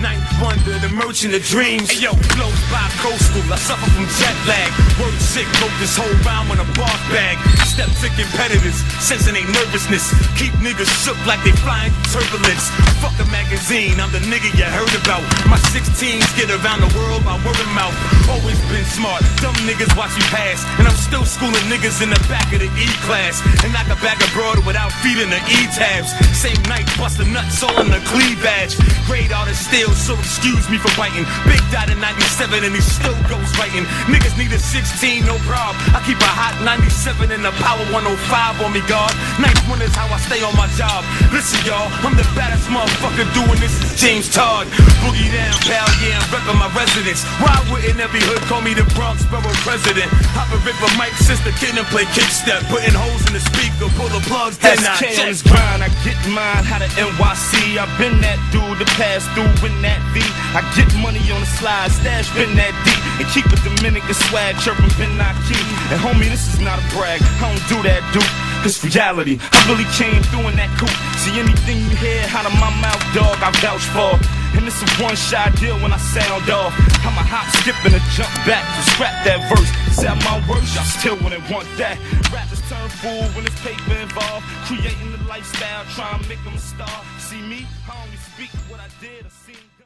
Ninth wonder, the merchant of dreams. Hey yo, close by coastal, I suffer from jet lag. Word sick, wrote this whole rhyme on a bark bag. I step to competitors, sensing they nervousness. Keep niggas shook like they flying turbulence. Fuck the magazine, I'm the nigga you heard about. My 16s get around the world by word of mouth. Always been smart, dumb niggas watch you pass. And I'm still schooling niggas in the back of the E-class. And like a bag of broad without feeding the E-tabs. Same night, bust the nuts all in the Clee badge. Great artist still, so excuse me for biting. Big died in 97 and he still goes writing. Niggas need a 16, no prob. I keep a hot 97 and a power 105 on me, God. Ninth one is how I stay on my job. Listen, y'all, I'm the baddest motherfucker doing this is James Todd. Boogie down, pal, yeah, I'm reppin' my residence. Why wouldn't every hood call me the Bronx Borough President? Hop a rip a mic since the kid and play kickstep. Putting holes in the speaker, pull the plugs, then I James Brown, I get mine, how the NYC. I've been that dude to pass through when that V. I get money on the slide, stash been that D, and keep a Dominican swag, chirpin' been not key. And homie, this is not a brag, I don't do that, dude. It's reality, I really came through in that coupe. See anything you hear out of my mouth, dog, I vouch for. And it's a one-shot deal when I sound off. I'm a hop, skip, and a jump back to scrap that verse. Say my words, y'all still wouldn't want that. Rappers turn fool when it's paper involved. Creating the lifestyle, trying to make them a star. See me? I only speak what I did, I seen.